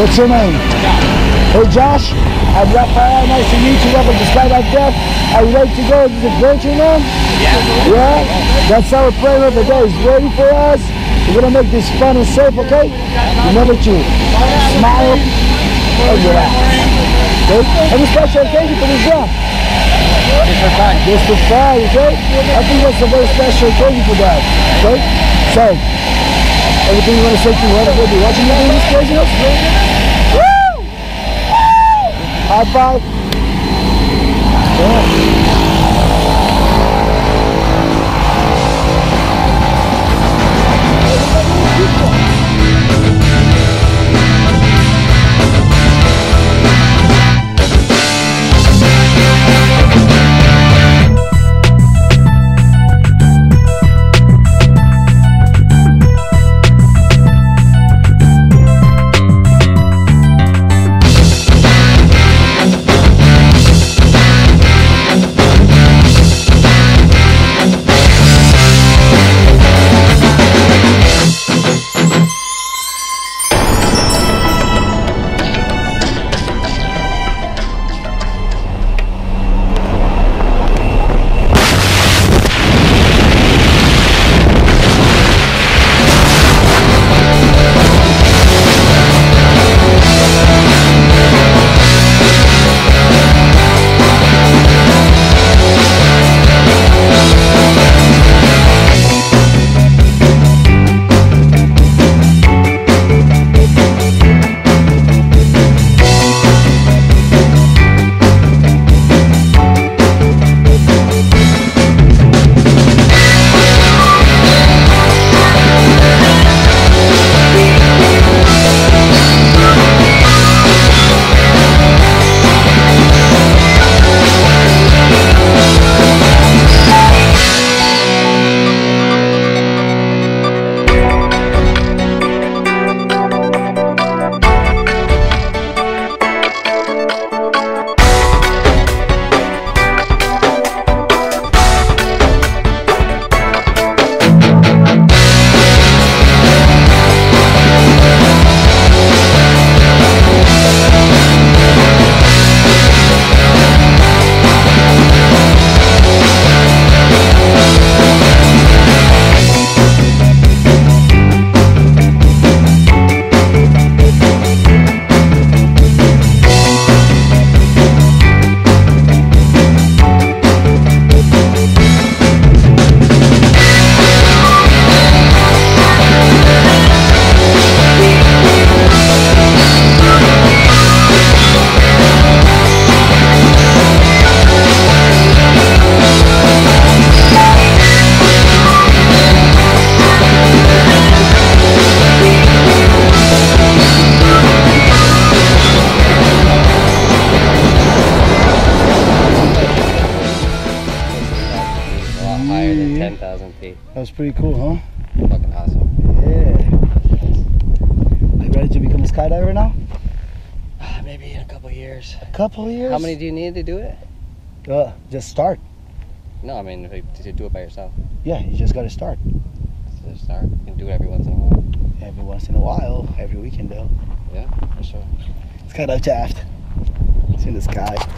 What's your name? Hey Josh, I'm Rafael, nice to meet you. Welcome to Slide Like That. Are you ready to go to the grocery room? Yeah. Yeah? That's our prayer of the day. It's ready for us. We're going to make this fun and safe, okay? Remember to smile and relax. Okay? Any special occasion for this job? Just for fun. Just for fun, okay? I think that's a very special occasion for that, okay? So, everything you want to say to whoever will be watching you do this crazy? Woo! High five. Yeah. That was pretty cool, huh? Fucking awesome. Yeah. Are you ready to become a skydiver now? Maybe in a couple years. A couple years? How many do you need to do it? Just start. No, I mean, to do it by yourself. Yeah, you just got to start. Just start. You can do it every once in a while. Every once in a while. Every weekend, though. Yeah, for sure. Skydive Taft. It's in the sky.